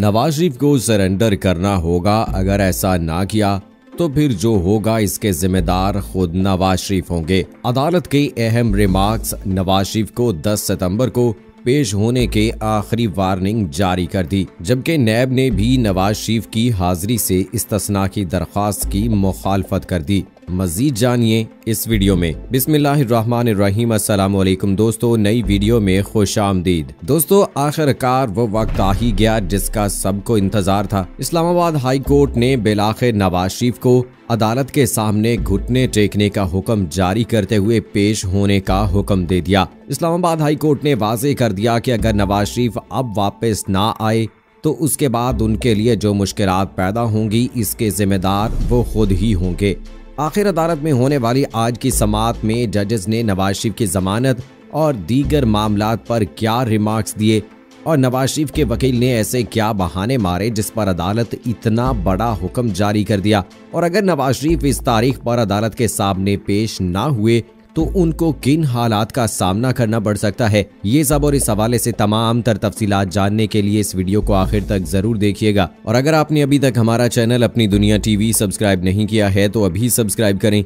नवाज शरीफ को सरेंडर करना होगा। अगर ऐसा ना किया तो फिर जो होगा इसके जिम्मेदार खुद नवाज शरीफ होंगे। अदालत के अहम रिमार्क्स। नवाज शरीफ को 10 सितंबर को पेश होने के आखिरी वार्निंग जारी कर दी, जबकि नैब ने भी नवाज शरीफ की हाजिरी से इस्तिस्ना की दरख्वास्त की मुखालफत कर दी। मजीद जानिए इस वीडियो में। बिस्मिल्लाहिर्रहमानिर्रहीम। अस्सलाम वालेकुम दोस्तों, नई वीडियो में खुश आमदीद। दोस्तों, आखिरकार वो वक्त आ ही गया जिसका सबको इंतजार था। इस्लामाबाद हाई कोर्ट ने बिलाखिर नवाज शरीफ को अदालत के सामने घुटने टेकने का हुक्म जारी करते हुए पेश होने का हुक्म दे दिया। इस्लामाबाद हाई कोर्ट ने वाजे कर दिया कि अगर नवाज शरीफ अब वापस ना आए तो उसके बाद उनके लिए जो मुश्किलात पैदा होंगी इसके जिम्मेदार वो खुद ही होंगे। आखिर अदालत में होने वाली आज की समाअत में जजेस ने नवाज शरीफ की जमानत और दीगर मामलात पर क्या रिमार्क्स दिए और नवाज शरीफ के वकील ने ऐसे क्या बहाने मारे जिस पर अदालत इतना बड़ा हुक्म जारी कर दिया, और अगर नवाज शरीफ इस तारीख पर अदालत के सामने पेश ना हुए तो उनको किन हालात का सामना करना पड़ सकता है, ये सब और इस हवाले से तमाम तर तफसीलात जानने के लिए इस वीडियो को आखिर तक जरूर देखिएगा। और अगर आपने अभी तक हमारा चैनल अपनी दुनिया टीवी सब्सक्राइब नहीं किया है तो अभी सब्सक्राइब करें,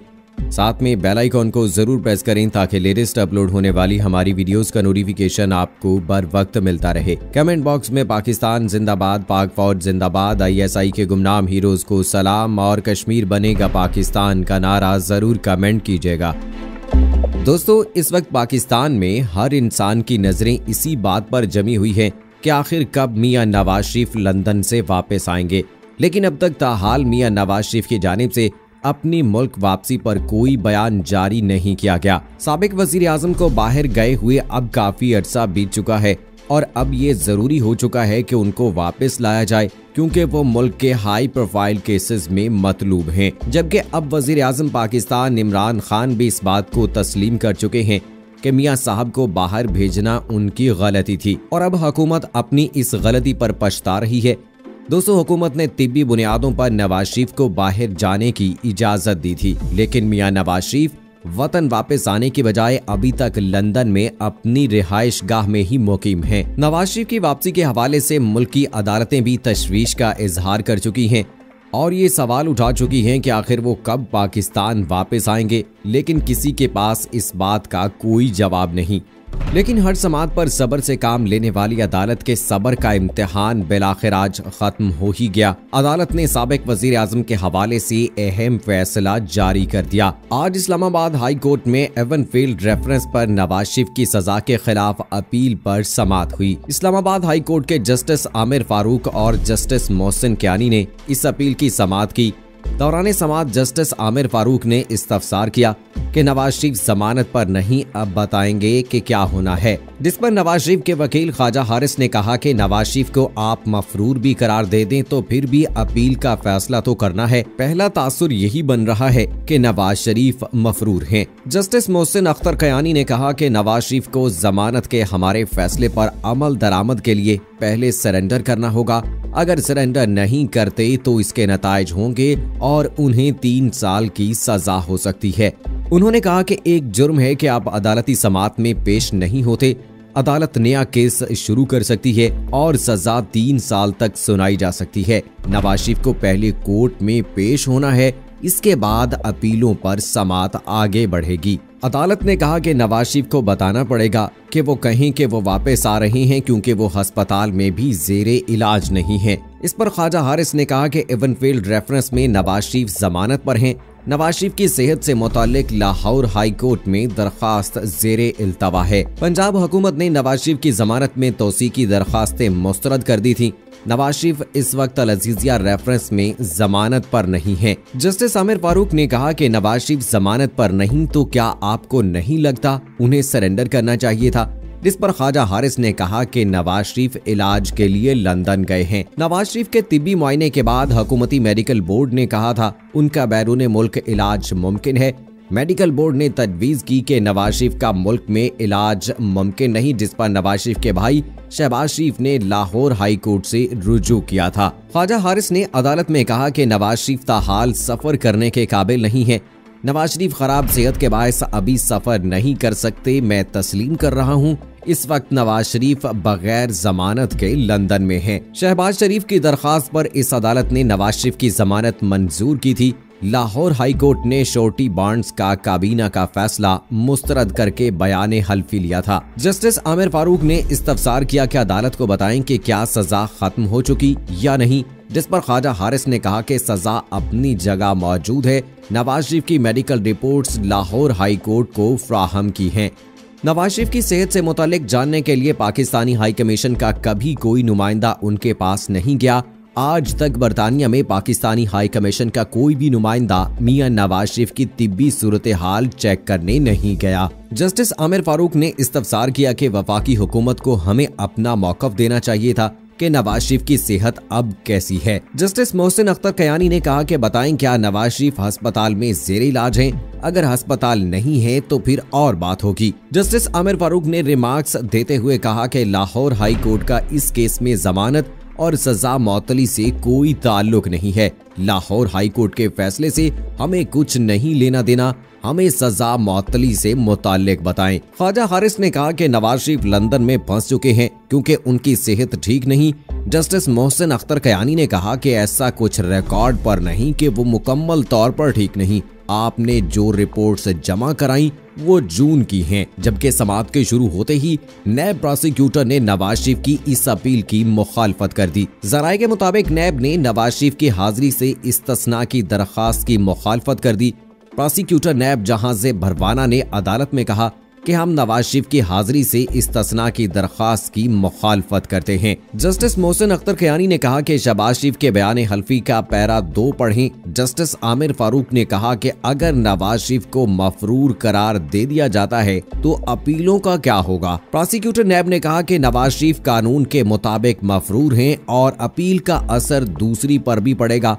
साथ में बेल आइकॉन को जरूर प्रेस करें ताकि लेटेस्ट अपलोड होने वाली हमारी वीडियोस का नोटिफिकेशन आपको बर वक्त मिलता रहे। कमेंट बॉक्स में पाकिस्तान जिंदाबाद, पाक फौज जिंदाबाद, ISI के गुमनाम हीरोज को सलाम और कश्मीर बनेगा पाकिस्तान का नारा जरूर कमेंट कीजिएगा। दोस्तों, इस वक्त पाकिस्तान में हर इंसान की नज़रें इसी बात पर जमी हुई हैं कि आखिर कब मियां नवाज शरीफ लंदन से वापस आएंगे, लेकिन अब तक ताहाल मियां नवाज शरीफ की जानिब से अपनी मुल्क वापसी पर कोई बयान जारी नहीं किया गया। साबिक वज़ीर आज़म को बाहर गए हुए अब काफ़ी अरसा बीत चुका है और अब ये ज़रूरी हो चुका है कि उनको वापस लाया जाए क्योंकि वो मुल्क के हाई प्रोफाइल केसेस में मतलूब हैं। जबकि अब वज़ीर आज़म पाकिस्तान इमरान खान भी इस बात को तस्लीम कर चुके हैं कि मियाँ साहब को बाहर भेजना उनकी गलती थी और अब हुकूमत अपनी इस गलती पर पछता रही है। दोस्तों, हुकूमत ने तिब्बी बुनियादों पर नवाज शरीफ को बाहर जाने की इजाज़त दी थी, लेकिन मियाँ नवाज शरीफ वतन वापस आने के बजाय अभी तक लंदन में अपनी रिहाइश गाह में ही मुकीम हैं। नवाज शरीफ की वापसी के हवाले से मुल्क की अदालतें भी तशवीश का इजहार कर चुकी हैं और ये सवाल उठा चुकी हैं कि आखिर वो कब पाकिस्तान वापस आएंगे, लेकिन किसी के पास इस बात का कोई जवाब नहीं। लेकिन हर समात पर सबर से काम लेने वाली अदालत के सबर का इम्तिहान बिलाखिर आज खत्म हो ही गया। अदालत ने साबिक वजीर आजम के हवाले से अहम फैसला जारी कर दिया। आज इस्लामाबाद हाई कोर्ट में एवनफील्ड रेफरेंस पर नवाज शरीफ की सजा के खिलाफ अपील पर समात हुई। इस्लामाबाद हाई कोर्ट के जस्टिस आमिर फारूक और जस्टिस मोहसिन कयानी ने इस अपील की समात की। दौरान समात जस्टिस आमिर फारूक ने इस्तफसार किया कि नवाज शरीफ जमानत पर नहीं, अब बताएंगे कि क्या होना है, जिस पर नवाज शरीफ के वकील ख्वाजा हारिस ने कहा कि नवाज शरीफ को आप मफरूर भी करार दे दें तो फिर भी अपील का फैसला तो करना है। पहला तासुर यही बन रहा है कि नवाज शरीफ मफरूर हैं। जस्टिस मोहसिन कयानी ने कहा कि नवाज शरीफ को जमानत के हमारे फैसले पर अमल दरामद के लिए पहले सरेंडर करना होगा। अगर सरेंडर नहीं करते तो इसके नताइज होंगे और उन्हें 3 साल की सजा हो सकती है। उन्होंने कहा कि एक जुर्म है कि आप अदालती समात में पेश नहीं होते। अदालत नया केस शुरू कर सकती है और सजा 3 साल तक सुनाई जा सकती है। नवाज शरीफ को पहले कोर्ट में पेश होना है, इसके बाद अपीलों पर समात आगे बढ़ेगी। अदालत ने कहा कि नवाज शरीफ को बताना पड़ेगा कि वो कहें कि वो वापस आ रहे हैं क्योंकि वो हस्पताल में भी जेरे इलाज नहीं है। इस पर ख्वाजा हारिस ने कहा कि एवनफील्ड रेफरेंस में नवाज शरीफ जमानत पर हैं। नवाज शरीफ की सेहत से मुतालिक लाहौर हाई कोर्ट में दरखास्त जेरे इल्तवा है। पंजाब हुकूमत ने नवाज शरीफ की जमानत में तोसी की दरखास्तें मुस्तरद कर दी थी। नवाज शरीफ इस वक्त अलजीजिया रेफरेंस में जमानत पर नहीं हैं। जस्टिस आमिर फारूक ने कहा कि नवाज शरीफ जमानत पर नहीं तो क्या आपको नहीं लगता उन्हें सरेंडर करना चाहिए था, जिस पर ख्वाजा हारिस ने कहा कि नवाज शरीफ इलाज के लिए लंदन गए हैं। नवाज शरीफ के तिब्बी मुआयने के बाद हुकूमती मेडिकल बोर्ड ने कहा था उनका बैरून मुल्क इलाज मुमकिन है। मेडिकल बोर्ड ने तजवीज़ की कि नवाज शरीफ का मुल्क में इलाज मुमकिन नहीं, जिस पर नवाज शरीफ के भाई शहबाज शरीफ ने लाहौर हाई कोर्ट से रुजू किया था। ख्वाजा हारिस ने अदालत में कहा कि नवाज शरीफ ताहाल सफ़र करने के काबिल नहीं है। नवाज शरीफ खराब सेहत के बायस अभी सफ़र नहीं कर सकते, मैं तस्लीम कर रहा हूँ। इस वक्त नवाज शरीफ बगैर जमानत के लंदन में हैं। शहबाज शरीफ की दरखास्त पर इस अदालत ने नवाज शरीफ की जमानत मंजूर की थी। लाहौर हाई कोर्ट ने शोर्टी बॉन्ड्स का काबीना का फैसला मुस्तरद करके बयान हल्फी लिया था। जस्टिस आमिर फारूक ने इस्तफसार किया कि अदालत को बताएं कि क्या सजा खत्म हो चुकी या नहीं, जिस पर ख्वाजा हारिस ने कहा कि सजा अपनी जगह मौजूद है। नवाज शरीफ की medical reports Lahore high court को फ्राहम की हैं। नवाज शरीफ की सेहत से मुतालिक जानने के लिए पाकिस्तानी हाई कमीशन का कभी कोई नुमाइंदा उनके पास नहीं गया। आज तक बरतानिया में पाकिस्तानी हाई कमीशन का कोई भी नुमाइंदा मियां नवाज शरीफ की तिब्बी सूरत हाल चेक करने नहीं गया। जस्टिस आमिर फारूक ने इस्तफसार किया कि वफाकी हुकूमत को हमें अपना मौकफ देना चाहिए था कि नवाज शरीफ की सेहत अब कैसी है। जस्टिस मोहसिन कयानी ने कहा कि बताएं क्या नवाज शरीफ अस्पताल में जेर इलाज हैं? अगर अस्पताल नहीं है तो फिर और बात होगी। जस्टिस आमिर फारूक ने रिमार्क्स देते हुए कहा कि लाहौर हाई कोर्ट का इस केस में जमानत और सजा मौतली से कोई ताल्लुक नहीं है। लाहौर हाई कोर्ट के फैसले से हमें कुछ नहीं लेना देना, हमें सजा मौतली से मुतालिक बताएं। ख्वाजा हारिस ने कहा कि नवाज शरीफ लंदन में फंस चुके हैं क्योंकि उनकी सेहत ठीक नहीं। जस्टिस मोहसिन कयानी ने कहा कि ऐसा कुछ रिकॉर्ड पर नहीं कि वो मुकम्मल तौर पर ठीक नहीं। आपने जो रिपोर्ट्स जमा कराई वो जून की हैं, जबकि समाप्त के शुरू होते ही नैब प्रोसिक्यूटर ने नवाज शरीफ की इस अपील की मुखालफत कर दी। जराये के मुताबिक नैब ने नवाज शरीफ की हाजिरी से इस्तना की दरख्वास्त की मुखालफत कर दी। प्रोसिक्यूटर नैब जहाज भरवाना ने अदालत में कहा कि हम नवाज शरीफ की हाजिरी से इस्तना की दरख्वास्त की मुखालफत करते हैं। जस्टिस मोहसिन कयानी ने कहा कि शहबाज शरीफ के बयान हल्फी का पैरा 2 पढ़ें। जस्टिस आमिर फारूक ने कहा कि अगर नवाज शरीफ को मफरूर करार दे दिया जाता है तो अपीलों का क्या होगा। प्रोसिक्यूटर नैब ने कहा कि नवाज शरीफ कानून के मुताबिक मफरूर हैं और अपील का असर दूसरी पर भी पड़ेगा।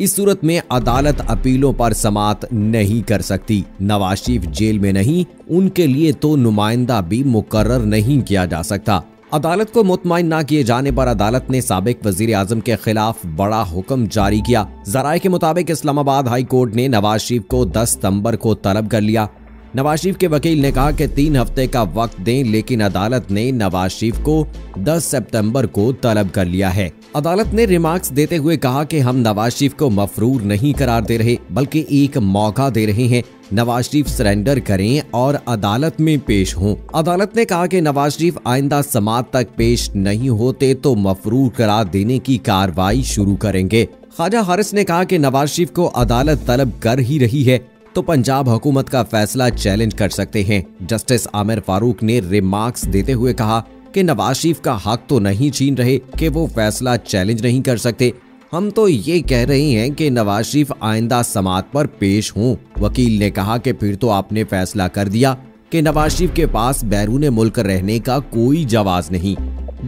इस सूरत में अदालत अपीलों पर समाअत नहीं कर सकती। नवाज शरीफ जेल में नहीं, उनके लिए तो नुमाइंदा भी मुकर्रर नहीं किया जा सकता। अदालत को मुतमईन ना किए जाने पर अदालत ने साबिक वजीर आजम के खिलाफ बड़ा हुक्म जारी किया। जराये के मुताबिक इस्लामाबाद हाई कोर्ट ने नवाज शरीफ को 10 सितंबर को तलब कर लिया। नवाज शरीफ के वकील ने कहा कि 3 हफ्ते का वक्त दें, लेकिन अदालत ने नवाज शरीफ को 10 सितंबर को तलब कर लिया है। अदालत ने रिमार्क्स देते हुए कहा कि हम नवाज शरीफ को मफरूर नहीं करार दे रहे बल्कि एक मौका दे रहे हैं। नवाज शरीफ सरेंडर करें और अदालत में पेश हों। अदालत ने कहा कि नवाज शरीफ आइंदा समाअत तक पेश नहीं होते तो मफरूर करार देने की कार्रवाई शुरू करेंगे। ख्वाजा हारिस ने कहा कि नवाज शरीफ को अदालत तलब कर ही रही है तो पंजाब हुकूमत का फैसला चैलेंज कर सकते हैं। जस्टिस आमिर फारूक ने रिमार्क्स देते हुए कहा कि नवाज शरीफ का हक तो नहीं छीन रहे कि वो फैसला चैलेंज नहीं कर सकते, हम तो ये कह रहे हैं कि नवाज शरीफ आइंदा समाअत पर पेश हों। वकील ने कहा कि फिर तो आपने फैसला कर दिया कि नवाज शरीफ के पास बैरून मुल्क रहने का कोई जवाज नहीं।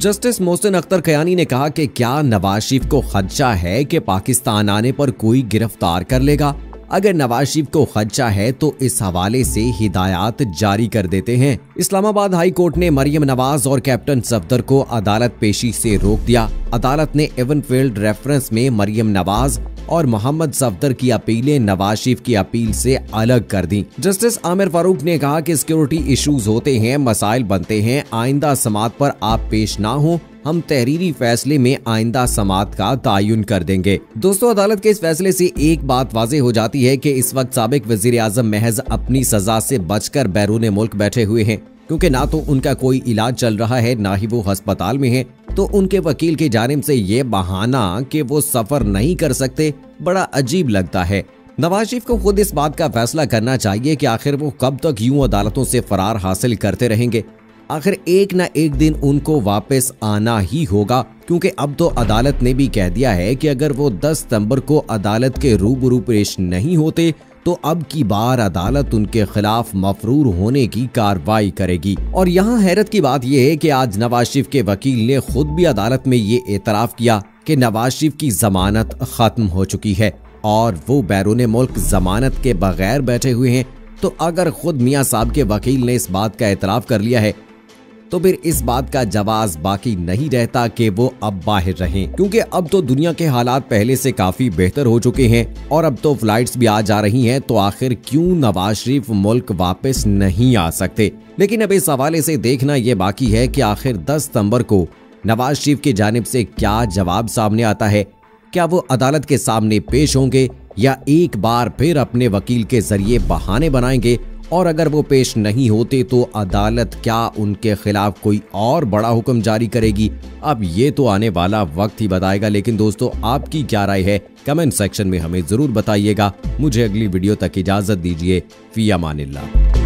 जस्टिस मोहसिन कयानी ने कहा कि क्या नवाज शरीफ को खदशा है कि पाकिस्तान आने पर कोई गिरफ्तार कर लेगा? अगर नवाज शरीफ को खदशा है तो इस हवाले से हिदायत जारी कर देते हैं। इस्लामाबाद हाई कोर्ट ने मरियम नवाज और कैप्टन सफदर को अदालत पेशी से रोक दिया। अदालत ने एवनफील्ड रेफरेंस में मरियम नवाज और मोहम्मद सफदर की अपीलें नवाज शरीफ की अपील से अलग कर दी। जस्टिस आमिर फारूक ने कहा कि सिक्योरिटी इश्यूज होते हैं, मसाइल बनते हैं, आइंदा समाअत पर आप पेश ना हो, हम तहरीरी फैसले में आइंदा समाअत का तयन कर देंगे। दोस्तों, अदालत के इस फैसले से एक बात वाजे हो जाती है कि इस वक्त साबिक वजीर आजम महज अपनी सजा से बचकर बैरून मुल्क बैठे हुए हैं, क्योंकि ना तो उनका कोई इलाज चल रहा है ना ही वो अस्पताल में है, तो उनके वकील की जानिब से ये बहाना कि वो सफर नहीं कर सकते बड़ा अजीब लगता है। नवाज शरीफ को खुद इस बात का फैसला करना चाहिए कि आखिर वो कब तक यूं अदालतों से फरार हासिल करते रहेंगे। आखिर एक ना एक दिन उनको वापस आना ही होगा, क्योंकि अब तो अदालत ने भी कह दिया है कि अगर वो 10 सितंबर को अदालत के रूबरू पेश नहीं होते तो अब की बार अदालत उनके खिलाफ मफरूर होने की कार्रवाई करेगी। और यहाँ हैरत की बात यह है कि आज नवाज शरीफ के वकील ने खुद भी अदालत में ये एतराफ़ किया कि नवाज शरीफ की जमानत खत्म हो चुकी है और वो बैरून मुल्क जमानत के बगैर बैठे हुए हैं। तो अगर खुद मियाँ साहब के वकील ने इस बात का एतराफ़ कर लिया है तो फिर इस बात का जवाब बाकी नहीं रहता कि वो अब बाहर रहें, क्योंकि अब तो दुनिया के हालात पहले से काफी बेहतर हो चुके हैं और अब तो फ्लाइट्स भी आ जा रही हैं, तो आखिर क्यों नवाज शरीफ मुल्क वापस नहीं आ सकते। लेकिन अब इस हवाले से देखना ये बाकी है कि आखिर 10 सितंबर को नवाज शरीफ की जानिब से क्या जवाब सामने आता है। क्या वो अदालत के सामने पेश होंगे या एक बार फिर अपने वकील के जरिए बहाने बनाएंगे, और अगर वो पेश नहीं होते तो अदालत क्या उनके खिलाफ कोई और बड़ा हुक्म जारी करेगी। अब ये तो आने वाला वक्त ही बताएगा। लेकिन दोस्तों, आपकी क्या राय है कमेंट सेक्शन में हमें जरूर बताइएगा। मुझे अगली वीडियो तक इजाजत दीजिए। फी अमानिल्लाह।